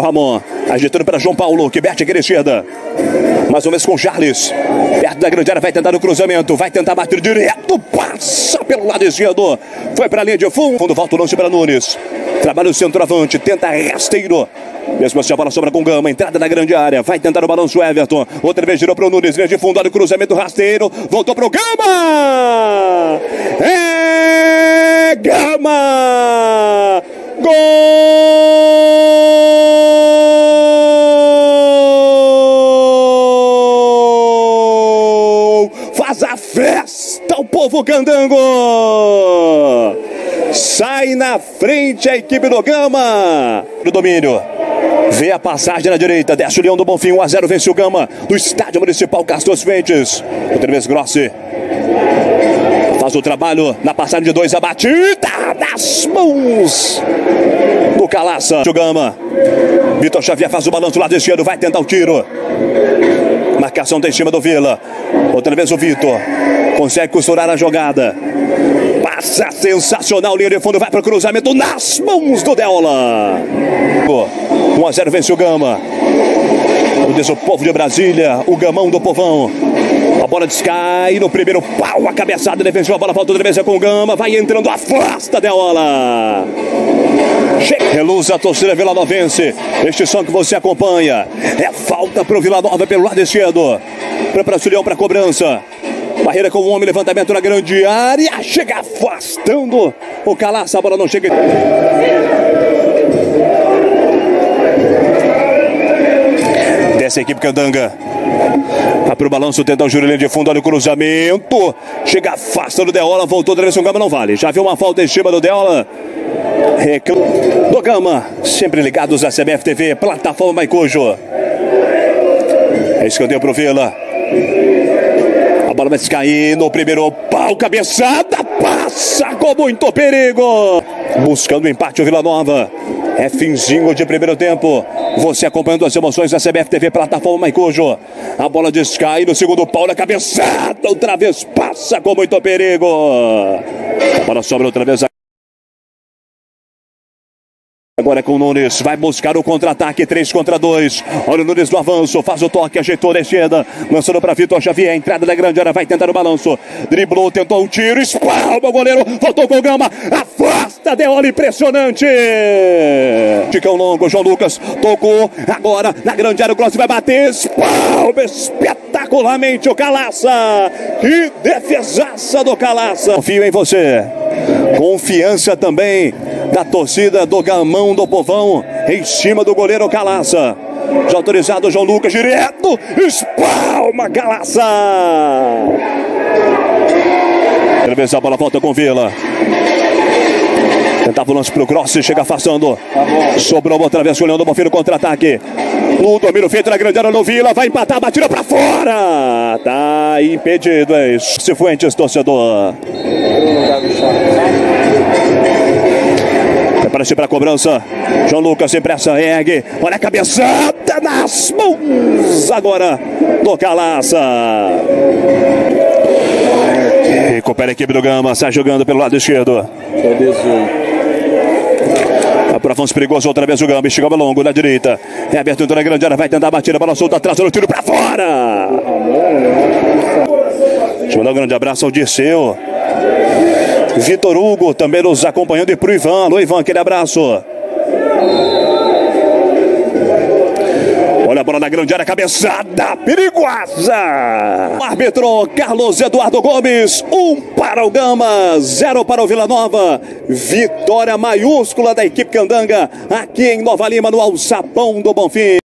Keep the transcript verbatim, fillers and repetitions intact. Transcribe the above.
Ramon, agitando para João Paulo, que bate aqui na esquerda. Mais uma vez com o Charles. Perto da grande área, vai tentar no cruzamento. Vai tentar bater direto. Passa pelo lado esquerdo. Foi para a linha de fundo. Quando volta o lance para Nunes. Trabalha o centroavante. Tenta rasteiro. Mesmo assim a bola sobra com Gama, entrada na grande área. Vai tentar o balanço o Everton. Outra vez girou para o Nunes, linha de fundo, olha o cruzamento rasteiro. Voltou para o Gama. É Gama. Gol. Faz a festa o povo Gandango. Sai na frente a equipe do Gama. No domínio. Vê a passagem na direita, desce o Leão do Bonfim, um a zero, vence o Gama, do Estádio Municipal Castos Fentes. O Treves Grossi faz o trabalho na passagem de dois, a batida nas mãos do Calaça. O Gama, Vitor Xavier faz o balanço lá do esquerdo, vai tentar o tiro. Marcação tá em cima do Vila. Outra vez o Vitor consegue costurar a jogada. Passa sensacional, linha de fundo, vai para o cruzamento nas mãos do Deola. um a zero vence o Gama. O diz o povo de Brasília, o gamão do povão. A bola descai no primeiro pau, a cabeçada defensiva, a bola volta outra vez com o Gama. Vai entrando, afasta Deola. Reluz a torcida Vila Novense. Este som que você acompanha. É falta para o Vila Nova pelo lado esquerdo. Para o Pracilhão para a cobrança. Barreira com o homem, levantamento na grande área. Chega afastando o Calaça, a bola não chega. Desce a equipe Candanga. Vai pro balanço, tenta o Júlio de fundo, olha o cruzamento. Chega afastando o Deola, voltou da direção Gama, não vale. Já viu uma falta em cima do Deola. Reclama do Gama. Sempre ligados à C B F T V, plataforma Maicujo. Escanteio pro Vila. A bola vai cair no primeiro pau, cabeçada, passa com muito perigo. Buscando o empate o Vila Nova. É finzinho de primeiro tempo. Você acompanhando as emoções da C B F T V, plataforma Maicujo. A bola descai no segundo pau, na cabeçada, outra vez passa com muito perigo. A bola sobra outra vez. Agora é com o Nunes, vai buscar o contra-ataque, três contra dois. Olha o Nunes no avanço, faz o toque, ajeitou na esquerda, lançando para Vitor Xavier, entrada da grande área, vai tentar o balanço. Driblou, tentou um tiro, espalma o goleiro, voltou com o Gama, afasta, Deola, impressionante! Ticão longo, João Lucas, tocou, agora na grande área o Glossy vai bater, espalma, espetacularmente o Calaça! Que defesaça do Calaça! Confio em você, confiança também da torcida do Gamão do Povão, em cima do goleiro Calaça. Já autorizado João Lucas, direto, espalma Calaça. Treves, a bola volta com Vila. Tentava o lance pro Grossi, chega afastando. Sobrou outra vez, olhando o Bonfim no contra-ataque. No domínio feito na grande área no Vila, vai empatar, a batida pra fora. Tá impedido, hein? Cifuentes, torcedor. Prepara-se para a cobrança. João Lucas sem pressa, ergue. Olha a cabeçada nas mãos agora do Calaça. Recupera a equipe do Gama. Sai jogando pelo lado esquerdo. Para avanço perigoso, outra vez o Gama. Chegou longo na direita. É aberto na grande área. Vai tentar a batida. Bola solta atrás. O tiro para fora. Deixa eu mandar um grande abraço ao Dirceu. Vitor Hugo também nos acompanhando e pro Ivan. Alô, Ivan, aquele abraço. Olha a bola na grande área, cabeçada perigosa. O árbitro Carlos Eduardo Gomes, um para o Gama, zero para o Vila Nova. Vitória maiúscula da equipe Candanga aqui em Nova Lima, no Alçapão do Bonfim.